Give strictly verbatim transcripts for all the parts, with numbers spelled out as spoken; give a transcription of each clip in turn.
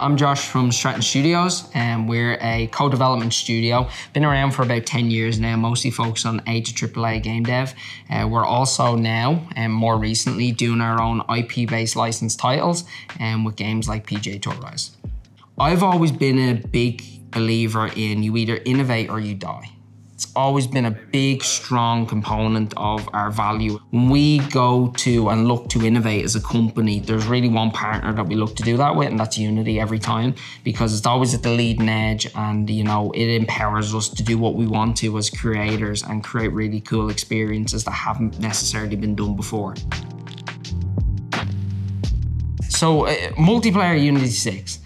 I'm Josh from Stratton Studios, and we're a co-development studio. Been around for about ten years now, mostly focused on A to triple A game dev. Uh, we're also now, and um, more recently, doing our own I P-based licensed titles and um, with games like P G A Tour Rise. I've always been a big believer in you either innovate or you die. It's always been a big, strong component of our value. When we go to and look to innovate as a company, there's really one partner that we look to do that with, and that's Unity every time, because it's always at the leading edge, and you know, it empowers us to do what we want to as creators and create really cool experiences that haven't necessarily been done before. So uh, multiplayer Unity six,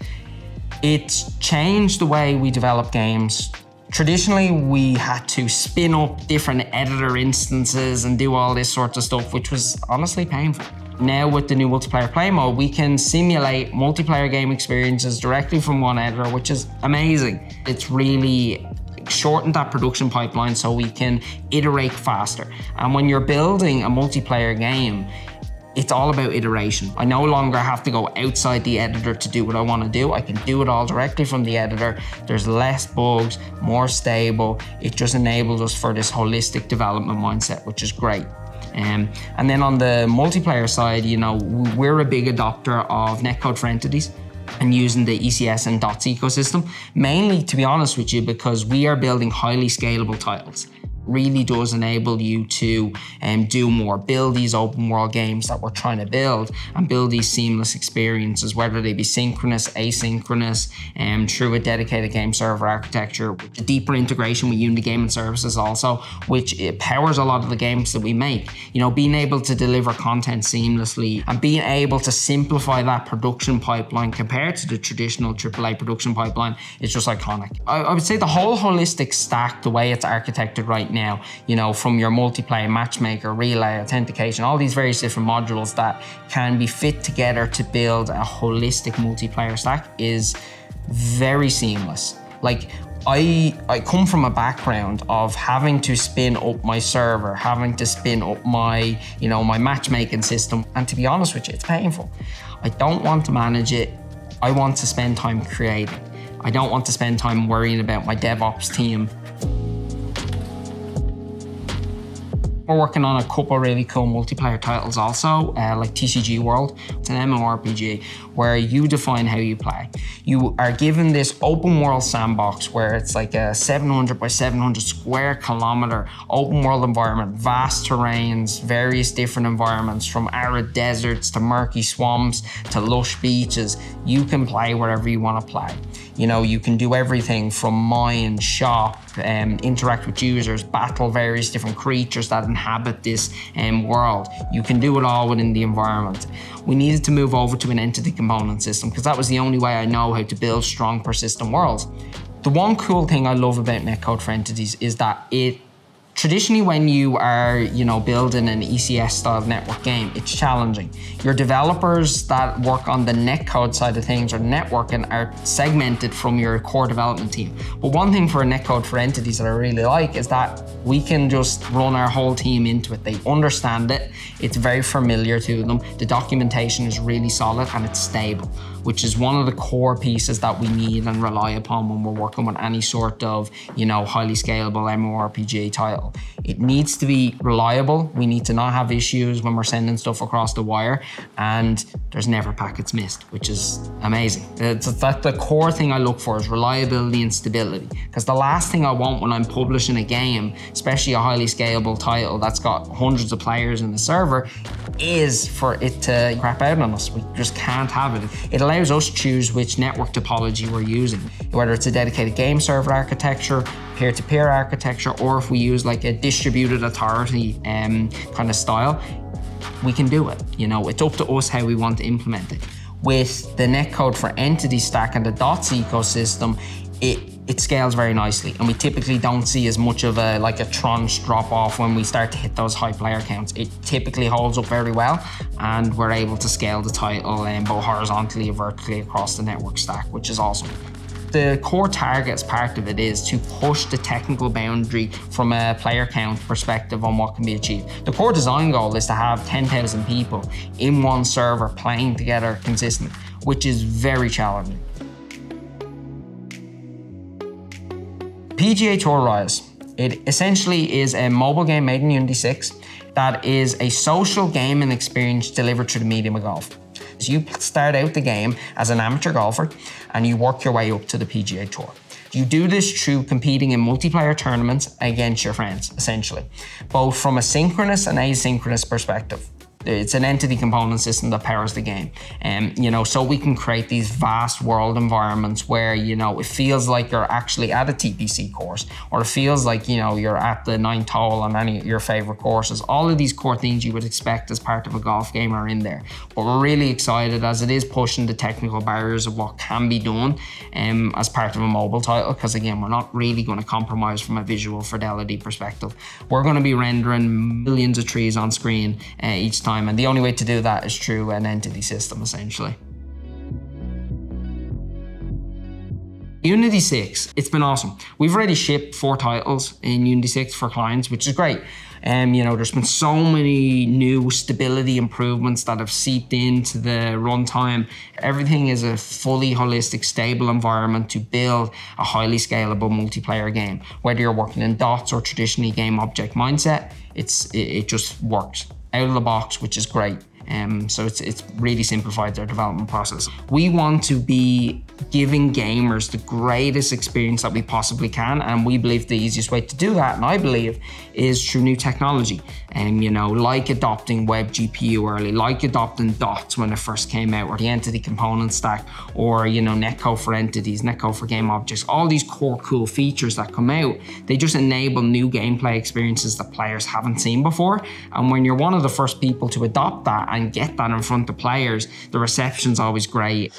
it's changed the way we develop games. Traditionally, we had to spin up different editor instances and do all this sort of stuff, which was honestly painful. Now with the new multiplayer play mode, we can simulate multiplayer game experiences directly from one editor, which is amazing. It's really shortened that production pipeline so we can iterate faster. And when you're building a multiplayer game, it's all about iteration. I no longer have to go outside the editor to do what I want to do. I can do it all directly from the editor. There's less bugs, more stable. It just enables us for this holistic development mindset, which is great. Um, and then on the multiplayer side, you know, we're a big adopter of Netcode for Entities and using the E C S and DOTS ecosystem, mainly, to be honest with you, because we are building highly scalable titles. Really does enable you to um, do more, build these open world games that we're trying to build and build these seamless experiences, whether they be synchronous, asynchronous, um, through a dedicated game server architecture, with the deeper integration with Unity Gaming Services also, which it powers a lot of the games that we make. You know, being able to deliver content seamlessly and being able to simplify that production pipeline compared to the traditional triple A production pipeline is just iconic. I, I would say the whole holistic stack, the way it's architected right now, now, you know, from your multiplayer, matchmaker, relay, authentication, all these various different modules that can be fit together to build a holistic multiplayer stack is very seamless. Like, I, I come from a background of having to spin up my server, having to spin up my, you know, my matchmaking system. And to be honest with you, it's painful. I don't want to manage it. I want to spend time creating. I don't want to spend time worrying about my DevOps team. We're working on a couple really cool multiplayer titles also, uh, like T C G World. It's an M M O R P G where you define how you play. You are given this open world sandbox where it's like a seven hundred by seven hundred square kilometer open world environment, vast terrains, various different environments from arid deserts to murky swamps to lush beaches. You can play wherever you want to play. You know, you can do everything from mine, shop, um, interact with users, battle various different creatures that inhabit this um, world. You can do it all within the environment. We needed to move over to an entity component system because that was the only way I know how to build strong, persistent worlds. The one cool thing I love about Netcode for Entities is that it Traditionally, when you are, you know, building an E C S-style network game, it's challenging. Your developers that work on the netcode side of things or networking are segmented from your core development team. But one thing for a Netcode for Entities that I really like is that we can just run our whole team into it. They understand it. It's very familiar to them. The documentation is really solid and it's stable, which is one of the core pieces that we need and rely upon when we're working with any sort of, you know, highly scalable M M O R P G title. It needs to be reliable. We need to not have issues when we're sending stuff across the wire, and there's never packets missed, which is amazing. It's, that's the core thing I look for, is reliability and stability. Because the last thing I want when I'm publishing a game, especially a highly scalable title that's got hundreds of players in the server, is for it to crap out on us. We just can't have it. It'll allows us to choose which network topology we're using, whether it's a dedicated game server architecture, peer-to-peer architecture, or if we use like a distributed authority um, kind of style, we can do it. You know, it's up to us how we want to implement it. With the Netcode for Entity stack and the DOTS ecosystem, it it scales very nicely, and we typically don't see as much of a like a tranche drop off when we start to hit those high player counts. It typically holds up very well, and we're able to scale the title um, both horizontally and vertically across the network stack, which is awesome. The core targets part of it is to push the technical boundary from a player count perspective on what can be achieved. The core design goal is to have ten thousand people in one server playing together consistently, which is very challenging. P G A Tour Rise. It essentially is a mobile game made in Unity six that is a social game and experience delivered through the medium of golf. So you start out the game as an amateur golfer and you work your way up to the P G A Tour. You do this through competing in multiplayer tournaments against your friends, essentially, both from a synchronous and asynchronous perspective. It's an entity component system that powers the game. Um, you know, so we can create these vast world environments where, you know, it feels like you're actually at a T P C course, or it feels like, you know, you're at the ninth hole on any of your favorite courses. All of these core things you would expect as part of a golf game are in there. But we're really excited as it is pushing the technical barriers of what can be done um, as part of a mobile title. Because again, we're not really going to compromise from a visual fidelity perspective. We're going to be rendering millions of trees on screen uh, each time. And the only way to do that is through an entity system, essentially. Unity six, it's been awesome. We've already shipped four titles in Unity six for clients, which is great. Um, you know, there's been so many new stability improvements that have seeped into the runtime. Everything is a fully holistic, stable environment to build a highly scalable multiplayer game. Whether you're working in DOTS or traditionally game object mindset, it's it, it just works out of the box, which is great. Um, so it's, it's really simplified their development process. We want to be giving gamers the greatest experience that we possibly can, and we believe the easiest way to do that, and I believe, is through new technology. And um, you know, like adopting WebGPU early, like adopting DOTS when it first came out, or the entity component stack, or you know, Netcode for Entities, Netcode for Game Objects, all these core cool features that come out, they just enable new gameplay experiences that players haven't seen before. And when you're one of the first people to adopt that and get that in front of players, the reception's always great.